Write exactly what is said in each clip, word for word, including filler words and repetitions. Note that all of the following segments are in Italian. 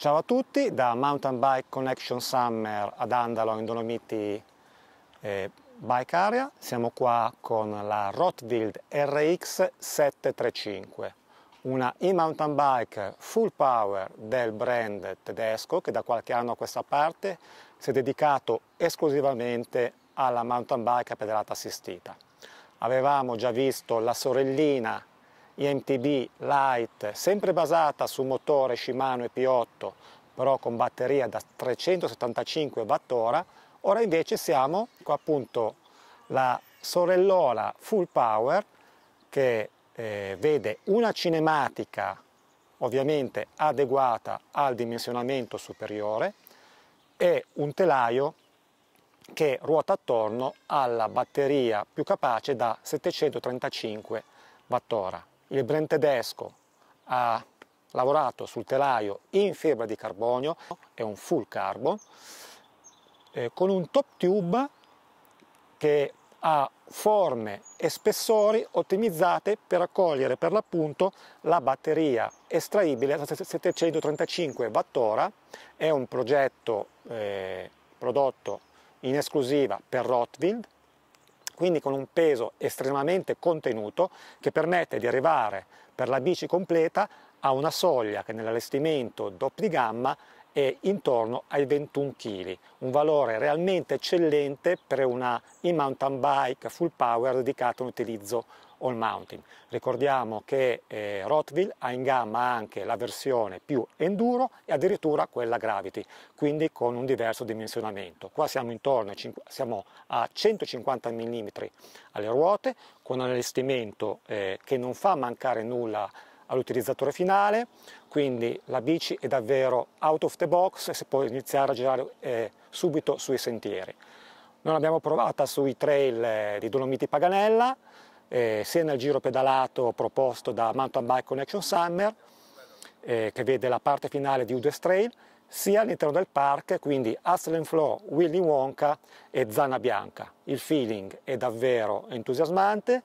Ciao a tutti, da Mountain Bike Connection Summer ad Andalo in Dolomiti eh, Bike Area. Siamo qua con la Rotwild R X settecentotrentacinque, una e-mountain bike full power del brand tedesco che da qualche anno a questa parte si è dedicato esclusivamente alla mountain bike a pedalata assistita. Avevamo già visto la sorellina I M T B Lite, sempre basata su motore Shimano E P otto, però con batteria da trecentosettantacinque watt ora. Ora invece siamo con appunto la sorellona full power che eh, vede una cinematica ovviamente adeguata al dimensionamento superiore e un telaio che ruota attorno alla batteria più capace da settecentotrentacinque watt ora. Il brand tedesco ha lavorato sul telaio in fibra di carbonio, è un full carbon, eh, con un top tube che ha forme e spessori ottimizzate per accogliere per l'appunto la batteria estraibile da settecentotrentacinque watt ora. È un progetto eh, prodotto in esclusiva per Rotwild, quindi con un peso estremamente contenuto che permette di arrivare per la bici completa a una soglia che nell'allestimento doppi gamma è intorno ai ventuno chili, un valore realmente eccellente per una mountain bike full power dedicata a un utilizzo all mountain. Ricordiamo che eh, Rotwild ha in gamma anche la versione più enduro e addirittura quella gravity, quindi con un diverso dimensionamento. Qua siamo intorno siamo a centocinquanta millimetri alle ruote, con un allestimento eh, che non fa mancare nulla all'utilizzatore finale, quindi la bici è davvero out of the box e si può iniziare a girare eh, subito sui sentieri. Noi l'abbiamo provata sui trail eh, di Dolomiti Paganella, Eh, sia nel giro pedalato proposto da Mountain Bike Connection Summer, eh, che vede la parte finale di Udestrail, sia all'interno del park, quindi Astral Flow, Willy Wonka e Zanna Bianca. Il feeling è davvero entusiasmante.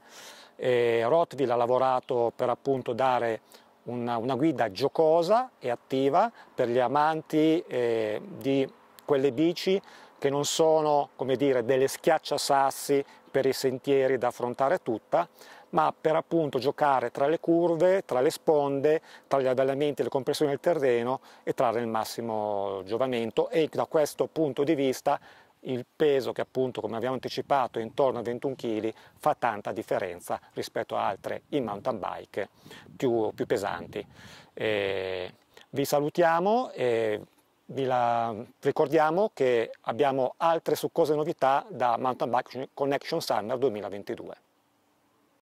eh, Rotwild ha lavorato per appunto dare una, una guida giocosa e attiva per gli amanti eh, di quelle bici che non sono, come dire, delle schiacciasassi per i sentieri da affrontare tutta, ma per appunto giocare tra le curve, tra le sponde, tra gli avvallamenti e le compressioni del terreno e trarre il massimo giovamento. E da questo punto di vista il peso, che appunto come abbiamo anticipato è intorno a ventuno chili, fa tanta differenza rispetto a altre in mountain bike più, più pesanti. E vi salutiamo e vi la ricordiamo che abbiamo altre succose novità da Mountain Bike Connection Summer duemilaventidue.